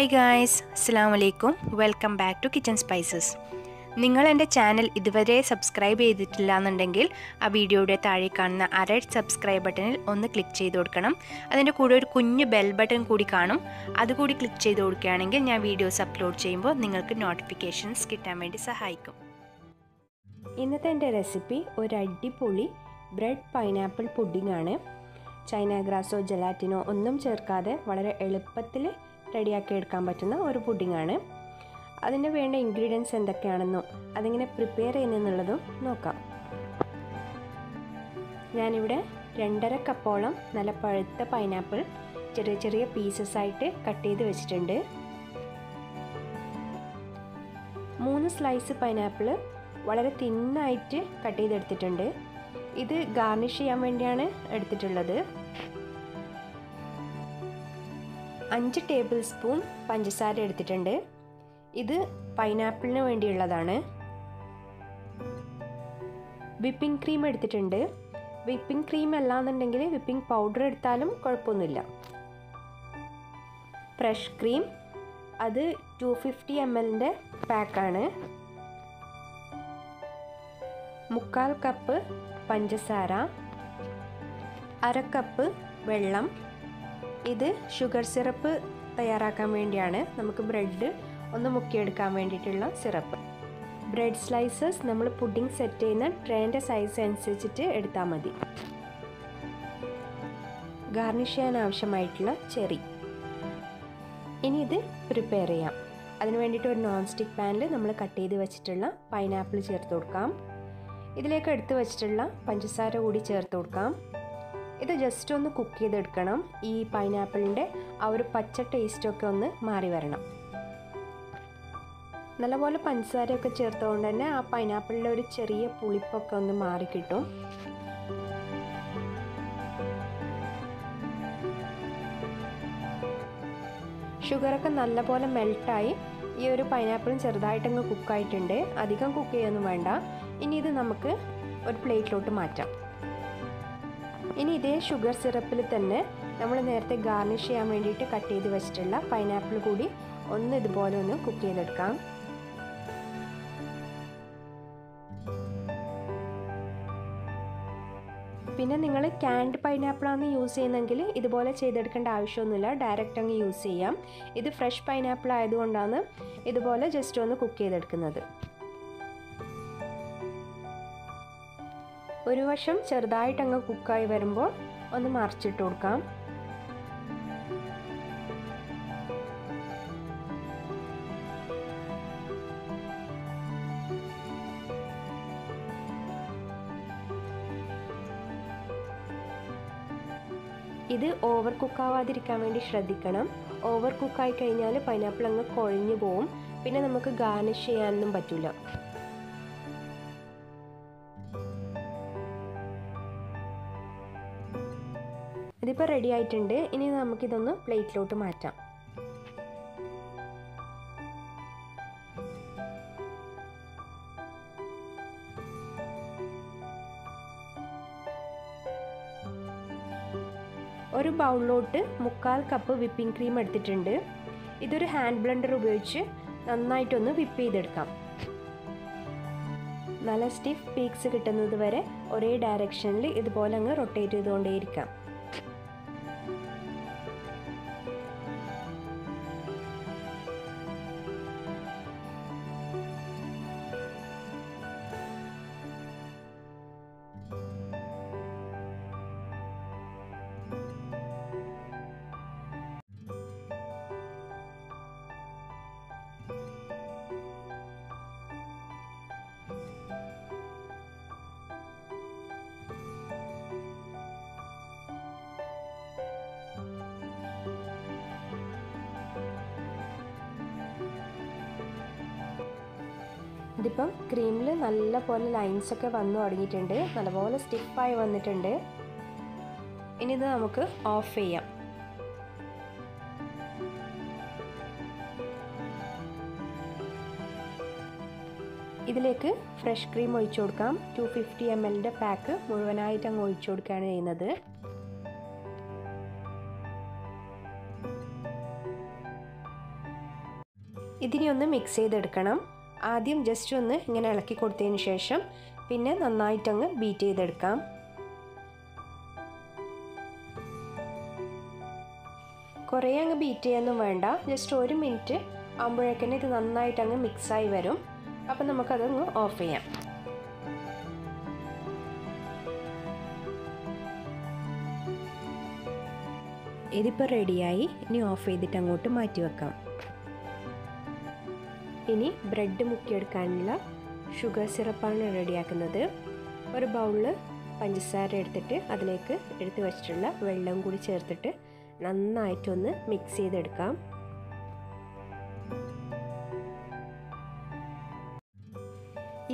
Hi guys, Assalamu alaikum. Welcome back to Kitchen Spices. നിങ്ങൾ എൻ്റെ channel ഇതുവരെ subscribe ചെയ്തിട്ടില്ല എന്നുണ്ടെങ്കിൽ ആ വീഡിയോയുടെ താഴെ കാണുന്ന റെഡ് സബ്സ്ക്രൈബ് ബട്ടണിൽ ഒന്ന് ക്ലിക്ക് ചെയ്തു കൊടുക്കണം. അതിൻ്റെ കൂടെ ഒരു കുഞ്ഞു ബെൽ ബട്ടൺ കൂടി കാണും. അതുകൂടി ക്ലിക്ക് ചെയ്തു കൊടുക്കുകയാണെങ്കിൽ ഞാൻ വീഡിയോസ് അപ്ലോഡ് ചെയ്യുമ്പോൾ നിങ്ങൾക്ക് നോട്ടിഫിക്കേഷൻസ് കിട്ടാൻ വേണ്ടി സഹായിക്കും. ഇന്നത്തെ എൻ്റെ റെസിപ്പി ഒരു അടിപൊളി ബ്രെഡ് പൈനാപ്പിൾ പുഡിംഗ് ആണ്. ചൈന ഗ്രാസോ ജെലാറ്റിനോ ഒന്നും ചേർക്കാതെ വളരെ എളുപ്പത്തിൽ റെഡിയാക്കി എടുക്കാൻ പറ്റുന്ന ഒരു പുഡിങ്ങാണ്. അതിന് വേണ്ട ഇൻഗ്രീഡിയൻസ് എന്തൊക്കെയാണെന്നും അതിങ്ങനെ പ്രിപ്പയർ ചെയ്യുന്നതെന്നുള്ളതും നോക്കാം. ഞാനിവിടെ 2½ കപ്പോളം നല്ല പഴുത്ത പൈനാപ്പിൾ ചെറിയ ചെറിയ പീസസായിട്ട് കട്ട് ചെയ്ത് വെച്ചിട്ടുണ്ട്. 3 സ്ലൈസ് പൈനാപ്പിൾ വളരെ തിന്നായിട്ട് കട്ട് ചെയ്തെടുത്തിട്ടുണ്ട്. ഇത് ഗാർണിഷ് ചെയ്യാൻ വേണ്ടിയാണ് എടുത്തിട്ടുള്ളത്. 5 ടേബിൾ സ്പൂൺ പഞ്ചസാര എടുത്തിട്ടുണ്ട്. ഇത് പൈനാപ്പിളിന് വേണ്ടിയുള്ളതാണ്. വിപ്പിംഗ് ക്രീം എടുത്തിട്ടുണ്ട്. വിപ്പിംഗ് ക്രീം അല്ലാന്നുണ്ടെങ്കിൽ വിപ്പിംഗ് പൗഡർ എടുത്താലും കുഴപ്പമൊന്നുമില്ല. ഫ്രഷ് ക്രീം, അത് 250 ml പാക്കാണ്. 1/4 കപ്പ് പഞ്ചസാര, 1/2 കപ്പ് വെള്ളം. ഇത് ഷുഗർ സിറപ്പ് തയ്യാറാക്കാൻ വേണ്ടിയാണ്. നമുക്ക് ബ്രെഡ് ഒന്ന് മുക്കിയെടുക്കാൻ വേണ്ടിയിട്ടുള്ള സിറപ്പ്. ബ്രെഡ് സ്ലൈസസ് നമ്മൾ പുഡിംഗ് സെറ്റ് ചെയ്യുന്ന ട്രേൻ്റെ സൈസ് അനുസരിച്ചിട്ട് എടുത്താൽ മതി. ഗാർണിഷ് ചെയ്യാൻ ആവശ്യമായിട്ടുള്ള ചെറി. ഇനി ഇത് പ്രിപ്പയർ ചെയ്യാം. അതിന് വേണ്ടിയിട്ട് ഒരു നോൺ സ്റ്റിക്ക് പാനിൽ നമ്മൾ കട്ട് ചെയ്ത് വെച്ചിട്ടുള്ള പൈനാപ്പിൾ ചേർത്ത് കൊടുക്കാം. ഇതിലേക്ക് എടുത്ത് വെച്ചിട്ടുള്ള പഞ്ചസാര കൂടി ചേർത്ത് കൊടുക്കാം. ഇത് ജസ്റ്റ് ഒന്ന് കുക്ക് ചെയ്തെടുക്കണം. ഈ പൈനാപ്പിളിൻ്റെ ആ ഒരു പച്ച ടേസ്റ്റൊക്കെ ഒന്ന് മാറി വരണം. നല്ലപോലെ പഞ്ചസാരയൊക്കെ ചേർത്തുകൊണ്ട് തന്നെ ആ പൈനാപ്പിളിൻ്റെ ഒരു ചെറിയ പുളിപ്പൊക്കെ ഒന്ന് മാറി കിട്ടും. ഷുഗറൊക്കെ നല്ലപോലെ മെൽട്ടായി ഈ ഒരു പൈനാപ്പിളും ചെറുതായിട്ടങ്ങ് കുക്കായിട്ടുണ്ട്. അധികം കുക്ക് ചെയ്യൊന്നും വേണ്ട. ഇനി ഇത് നമുക്ക് ഒരു പ്ലേറ്റിലോട്ട് മാറ്റാം. ഇനി ഇതേ ഷുഗർ സിറപ്പിൽ തന്നെ നമ്മൾ നേരത്തെ ഗാർണിഷ് ചെയ്യാൻ വേണ്ടിയിട്ട് കട്ട് ചെയ്ത് വെച്ചിട്ടുള്ള പൈനാപ്പിൾ കൂടി ഒന്ന് ഇതുപോലെ ഒന്ന് കുക്ക് ചെയ്തെടുക്കാം. പിന്നെ നിങ്ങൾ ക്യാൻഡ് പൈനാപ്പിളാണ് യൂസ് ചെയ്യുന്നതെങ്കിൽ ഇതുപോലെ ചെയ്തെടുക്കേണ്ട ആവശ്യമൊന്നുമില്ല. ഡയറക്റ്റ് അങ്ങ് യൂസ് ചെയ്യാം. ഇത് ഫ്രഷ് പൈനാപ്പിൾ ആയതുകൊണ്ടാണ് ഇതുപോലെ ജസ്റ്റ് ഒന്ന് കുക്ക് ചെയ്തെടുക്കുന്നത്. ഒരു വശം ചെറുതായിട്ടങ്ങ് കുക്കായി വരുമ്പോൾ ഒന്ന് മറിച്ചിട്ട് കൊടുക്കാം. ഇത് ഓവർ കുക്കാവാതിരിക്കാൻ വേണ്ടി ശ്രദ്ധിക്കണം. ഓവർ കുക്കായി കഴിഞ്ഞാൽ പൈനാപ്പിൾ അങ്ങ് കുഴഞ്ഞു പോവും. പിന്നെ നമുക്ക് ഗാർണിഷ് ചെയ്യാനൊന്നും പറ്റില്ല. ഇതിപ്പോൾ റെഡി ആയിട്ടുണ്ട്. ഇനി നമുക്കിതൊന്ന് പ്ലേറ്റിലോട്ട് മാറ്റാം. ഒരു ബൗളിലോട്ട് 3/4 കപ്പ് വിപ്പിംഗ് ക്രീം എടുത്തിട്ടുണ്ട്. ഇതൊരു ഹാൻഡ് ബ്ലെൻഡർ ഉപയോഗിച്ച് നന്നായിട്ടൊന്ന് വിപ്പ് ചെയ്തെടുക്കാം. നല്ല സ്റ്റിഫ് പീക്സ് കിട്ടുന്നത് വരെ ഒരേ ഡയറക്ഷനിൽ ഇതുപോലെ അങ്ങ് റൊട്ടേറ്റ് ചെയ്തുകൊണ്ടേയിരിക്കാം. ഇതിപ്പം ക്രീമിൽ നല്ലപോലെ ലൈൻസൊക്കെ വന്നു തുടങ്ങിയിട്ടുണ്ട്. നല്ലപോലെ സ്റ്റിഫായി വന്നിട്ടുണ്ട്. ഇനി ഇത് നമുക്ക് ഓഫ് ചെയ്യാം. ഇതിലേക്ക് ഫ്രഷ് ക്രീം ഒഴിച്ചു കൊടുക്കാം. 250 ml പാക്ക് മുഴുവനായിട്ട് അങ്ങ് ഒഴിച്ചു കൊടുക്കുകയാണ് ചെയ്യുന്നത്. ഇതിനെ ഒന്ന് മിക്സ് ചെയ്തെടുക്കണം. ആദ്യം ജസ്റ്റ് ഒന്ന് ഇങ്ങനെ ഇളക്കി കൊടുത്തതിന് ശേഷം പിന്നെ നന്നായിട്ടങ്ങ് ബീറ്റ് ചെയ്തെടുക്കാം. കുറേ അങ്ങ് ബീറ്റ് ചെയ്യാനൊന്നും വേണ്ട, ജസ്റ്റ് ഒരു മിനിറ്റ് ആകുമ്പോഴേക്കന്നെ ഇത് നന്നായിട്ടങ്ങ് മിക്സായി വരും. അപ്പം നമുക്കതൊന്ന് ഓഫ് ചെയ്യാം. ഇതിപ്പോൾ റെഡിയായി. ഇനി ഓഫ് ചെയ്തിട്ട് അങ്ങോട്ട് മാറ്റി വെക്കാം. ഇനി ബ്രെഡ് മുക്കിയെടുക്കാനുള്ള ഷുഗർ സിറപ്പാണ് റെഡിയാക്കുന്നത്. ഒരു ബൗളിൽ പഞ്ചസാര എടുത്തിട്ട് അതിലേക്ക് എടുത്ത് വെച്ചിട്ടുള്ള വെള്ളം കൂടി ചേർത്തിട്ട് നന്നായിട്ടൊന്ന് മിക്സ് ചെയ്തെടുക്കാം.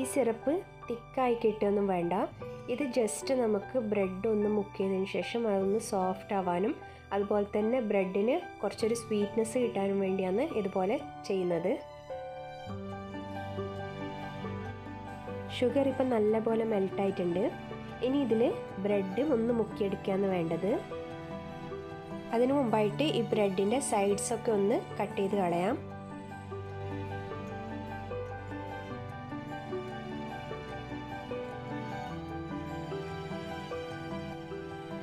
ഈ സിറപ്പ് തിക്കായി കിട്ടുകയൊന്നും വേണ്ട, ഇത് ജസ്റ്റ് നമുക്ക് ബ്രെഡ് ഒന്ന് മുക്കിയതിന് ശേഷം അതൊന്ന് സോഫ്റ്റ് ആവാനും അതുപോലെ തന്നെ ബ്രെഡിന് കുറച്ചൊരു സ്വീറ്റ്നെസ് കിട്ടാനും വേണ്ടിയാണ് ഇതുപോലെ ചെയ്യുന്നത്. ഷുഗർ ഇപ്പം നല്ലപോലെ മെൽട്ടായിട്ടുണ്ട്. ഇനി ഇതിൽ ബ്രെഡ് ഒന്ന് മുക്കിയെടുക്കുകയാണ് വേണ്ടത്. അതിനു മുമ്പായിട്ട് ഈ ബ്രെഡിൻ്റെ സൈഡ്സൊക്കെ ഒന്ന് കട്ട് ചെയ്ത് കളയാം.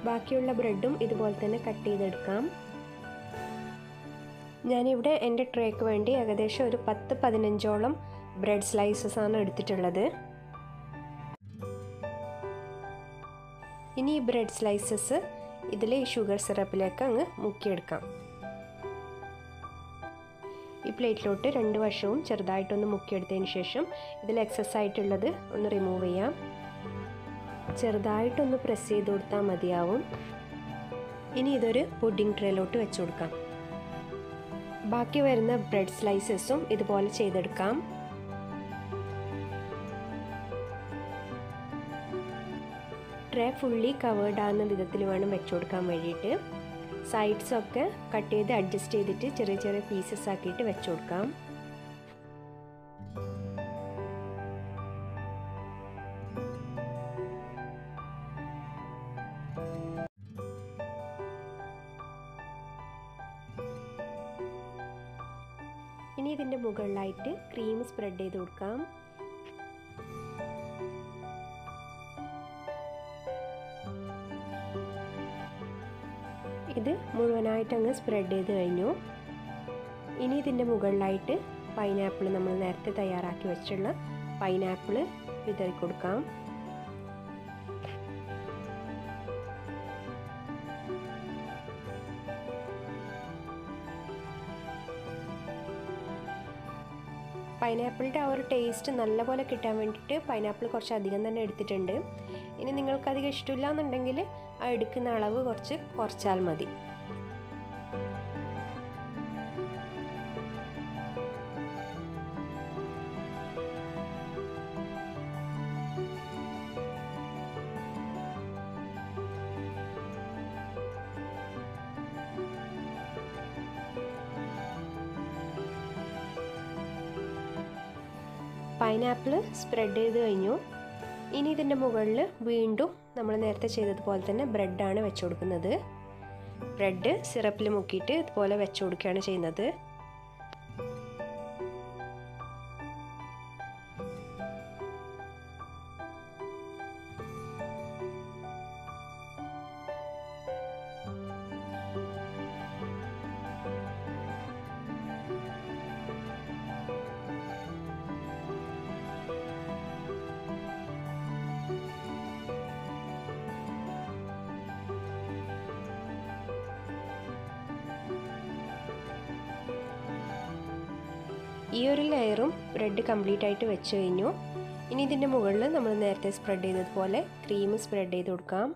ബാക്കിയുള്ള ബ്രെഡും ഇതുപോലെ തന്നെ കട്ട് ചെയ്തെടുക്കാം. ഞാനിവിടെ എൻ്റെ ട്രേക്ക് വേണ്ടി ഏകദേശം ഒരു 10-15ഓളം ബ്രെഡ് സ്ലൈസസ് ആണ് എടുത്തിട്ടുള്ളത്. ഇനി ഈ ബ്രെഡ് സ്ലൈസസ് ഇതിൽ ഈ ഷുഗർ സിറപ്പിലേക്ക് അങ്ങ് മുക്കിയെടുക്കാം. ഈ പ്ലേറ്റിലോട്ട് 2 വശവും ചെറുതായിട്ടൊന്ന് മുക്കിയെടുത്തതിന് ശേഷം ഇതിൽ എക്സസ് ആയിട്ടുള്ളത് ഒന്ന് റിമൂവ് ചെയ്യാം. ചെറുതായിട്ടൊന്ന് പ്രസ് ചെയ്ത് കൊടുത്താൽ മതിയാവും. ഇനി ഇതൊരു പുഡിംഗ് ട്രേയിലോട്ട് വെച്ച് കൊടുക്കാം. ബാക്കി വരുന്ന ബ്രെഡ് സ്ലൈസസും ഇതുപോലെ ചെയ്തെടുക്കാം. ട്രേ ഫുള്ളി കവേർഡ് ആകുന്ന വിധത്തിൽ വേണം വെച്ച് കൊടുക്കാൻ വേണ്ടിയിട്ട്. സൈഡ്സൊക്കെ കട്ട് ചെയ്ത് അഡ്ജസ്റ്റ് ചെയ്തിട്ട് ചെറിയ ചെറിയ പീസസ് ആക്കിയിട്ട് വെച്ച് കൊടുക്കാം. ഇനി ഇതിൻ്റെ മുകളിലായിട്ട് ക്രീം സ്പ്രെഡ് ചെയ്ത് കൊടുക്കാം. ഇത് മുഴുവനായിട്ട് അങ്ങ് സ്പ്രെഡ് ചെയ്ത് കഴിഞ്ഞു. ഇനി ഇതിൻ്റെ മുകളിലായിട്ട് പൈനാപ്പിൾ, നമ്മൾ നേരത്തെ തയ്യാറാക്കി വെച്ചിട്ടുള്ള പൈനാപ്പിൾ വിതറി കൊടുക്കാം. പൈനാപ്പിളിൻ്റെ ആ ഒരു ടേസ്റ്റ് നല്ലപോലെ കിട്ടാൻ വേണ്ടിയിട്ട് പൈനാപ്പിൾ കുറച്ചധികം തന്നെ എടുത്തിട്ടുണ്ട്. ഇനി നിങ്ങൾക്കധികം ഇഷ്ടമില്ല എന്നുണ്ടെങ്കിൽ ആ എടുക്കുന്ന അളവ് കുറച്ച് കുറച്ചാൽ മതി. പൈനാപ്പിൾ സ്പ്രെഡ് ചെയ്ത് കഴിഞ്ഞു. ഇനി ഇതിൻ്റെ മുകളിൽ വീണ്ടും നമ്മൾ നേരത്തെ ചെയ്തതുപോലെ തന്നെ ബ്രെഡാണ് വെച്ച് കൊടുക്കുന്നത്. ബ്രെഡ് സിറപ്പിൽ മുക്കിയിട്ട് ഇതുപോലെ വെച്ച് കൊടുക്കുകയാണ് ചെയ്യുന്നത്. ഈ ഒരു ലെയറും ബ്രെഡ് കംപ്ലീറ്റ് ആയിട്ട് വെച്ച് കഴിഞ്ഞു. ഇനി ഇതിൻ്റെ മുകളിൽ നമ്മൾ നേരത്തെ സ്പ്രെഡ് ചെയ്തതുപോലെ ക്രീം സ്പ്രെഡ് ചെയ്ത് കൊടുക്കാം.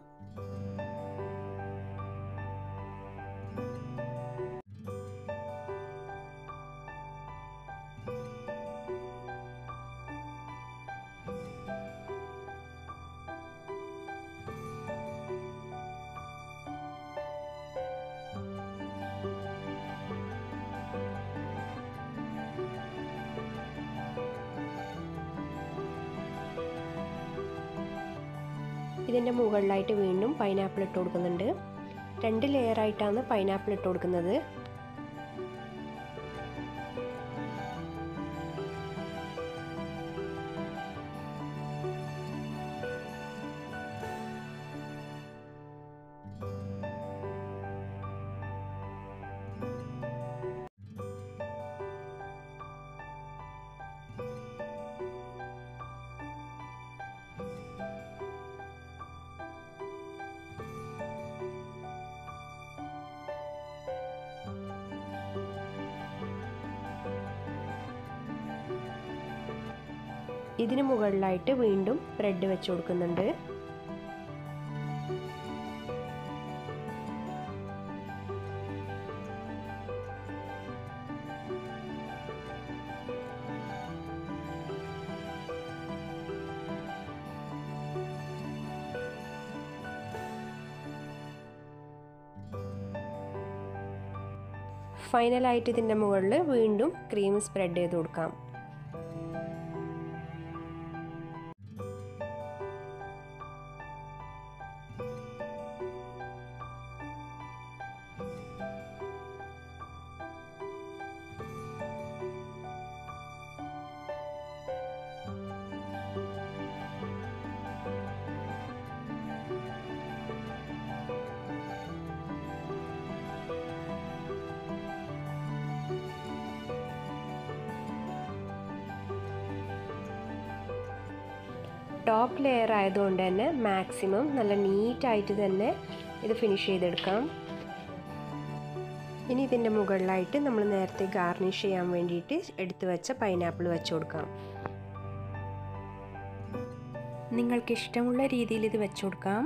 ഇതിൻ്റെ മുകളിലായിട്ട് വീണ്ടും പൈനാപ്പിൾ ഇട്ട് കൊടുക്കുന്നുണ്ട്. 2 ലെയറായിട്ടാണ് പൈനാപ്പിൾ ഇട്ട് കൊടുക്കുന്നത്. ഇതിനു മുകളിലായിട്ട് വീണ്ടും ബ്രെഡ് വെച്ച് കൊടുക്കുന്നുണ്ട്. ഫൈനലായിട്ട് ഇതിൻ്റെ മുകളിൽ വീണ്ടും ക്രീം സ്പ്രെഡ് ചെയ്ത് കൊടുക്കാം. ടോപ്പ് ലെയർ ആയതുകൊണ്ട് തന്നെ മാക്സിമം നല്ല നീറ്റായിട്ട് തന്നെ ഇത് ഫിനിഷ് ചെയ്തെടുക്കാം. ഇനി ഇതിൻ്റെ മുകളിലായിട്ട് നമ്മൾ നേരത്തെ ഗാർണിഷ് ചെയ്യാൻ വേണ്ടിയിട്ട് എടുത്തു വെച്ച പൈനാപ്പിൾ വെച്ച് കൊടുക്കാം. നിങ്ങൾക്ക് ഇഷ്ടമുള്ള രീതിയിൽ ഇത് വെച്ച് കൊടുക്കാം.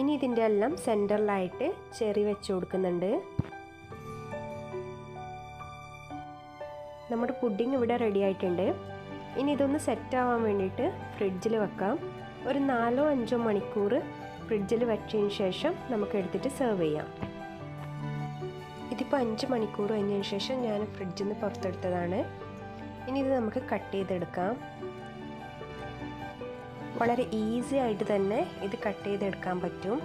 ഇനി ഇതിൻ്റെ എല്ലാം സെൻറ്ററിലായിട്ട് ചെറി വെച്ച് കൊടുക്കുന്നുണ്ട്. നമ്മുടെ പുഡിംഗ് ഇവിടെ റെഡി ആയിട്ടുണ്ട്. ഇനി ഇതൊന്ന് സെറ്റാവാൻ വേണ്ടിയിട്ട് ഫ്രിഡ്ജിൽ വെക്കാം. ഒരു 4-5 മണിക്കൂർ ഫ്രിഡ്ജിൽ വെച്ചതിന് ശേഷം നമുക്ക് എടുത്തിട്ട് സെർവ് ചെയ്യാം. ഇതിപ്പോൾ 5 മണിക്കൂർ കഴിഞ്ഞതിന് ശേഷം ഞാൻ ഫ്രിഡ്ജിൽ നിന്ന് പുറത്തെടുത്തതാണ്. ഇനി ഇത് നമുക്ക് കട്ട് ചെയ്തെടുക്കാം. വളരെ ഈസി ആയിട്ട് തന്നെ ഇത് കട്ട് ചെയ്തെടുക്കാൻ പറ്റും.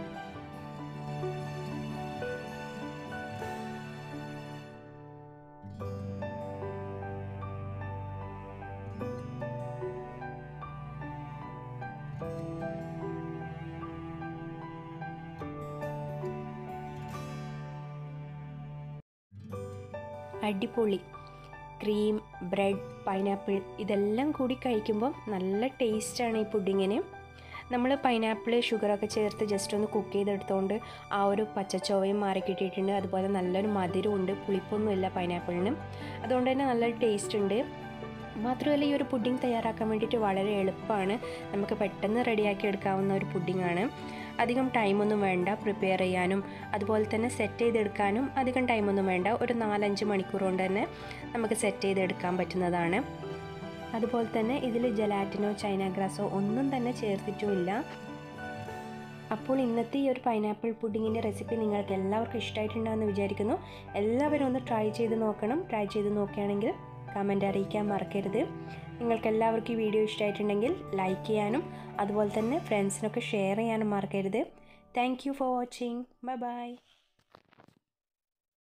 അടിപൊളി ക്രീം, ബ്രെഡ്, പൈനാപ്പിൾ ഇതെല്ലാം കൂടി കഴിക്കുമ്പം നല്ല ടേസ്റ്റാണ് ഈ പുഡിങ്ങിന്. നമ്മൾ പൈനാപ്പിൾ ഷുഗറൊക്കെ ചേർത്ത് ജസ്റ്റ് ഒന്ന് കുക്ക് ചെയ്തെടുത്തോണ്ട് ആ ഒരു പച്ചച്ചോവയും മാറി കിട്ടിയിട്ടുണ്ട്. അതുപോലെ നല്ലൊരു മധുരമുണ്ട്, പുളിപ്പൊന്നുമില്ല പൈനാപ്പിളിന്. അതുകൊണ്ട് തന്നെ നല്ലൊരു ടേസ്റ്റ് ഉണ്ട്. മാത്രമല്ല ഈ ഒരു പുഡിംഗ് തയ്യാറാക്കാൻ വേണ്ടിയിട്ട് വളരെ എളുപ്പമാണ്. നമുക്ക് പെട്ടെന്ന് റെഡിയാക്കി എടുക്കാവുന്ന ഒരു പുഡിങ്ങാണ്. അധികം ടൈമൊന്നും വേണ്ട പ്രിപ്പയർ ചെയ്യാനും അതുപോലെ തന്നെ സെറ്റ് ചെയ്തെടുക്കാനും. അധികം ടൈമൊന്നും വേണ്ട, ഒരു 4-5 മണിക്കൂർ കൊണ്ട് തന്നെ നമുക്ക് സെറ്റ് ചെയ്തെടുക്കാൻ പറ്റുന്നതാണ്. അതുപോലെ തന്നെ ഇതിൽ ജലാറ്റിനോ ചൈന ഗ്രാസോ ഒന്നും തന്നെ ചേർത്തിട്ടുമില്ല. അപ്പോൾ ഇന്നത്തെ ഈ ഒരു പൈനാപ്പിൾ പുഡിങ്ങിൻ്റെ റെസിപ്പി നിങ്ങൾക്ക് എല്ലാവർക്കും ഇഷ്ടമായിട്ടുണ്ടാകുമെന്ന് വിചാരിക്കുന്നു. എല്ലാവരും ഒന്ന് ട്രൈ ചെയ്ത് നോക്കണം. ട്രൈ ചെയ്ത് നോക്കുകയാണെങ്കിൽ കമൻ്റ് അറിയിക്കാൻ മറക്കരുത്. നിങ്ങൾക്കെല്ലാവർക്കും ഈ വീഡിയോ ഇഷ്ടമായിട്ടുണ്ടെങ്കിൽ ലൈക്ക് ചെയ്യാനും അതുപോലെ തന്നെ ഫ്രണ്ട്സിനൊക്കെ ഷെയർ ചെയ്യാനും മറക്കരുത്. Thank you for watching. Bye by.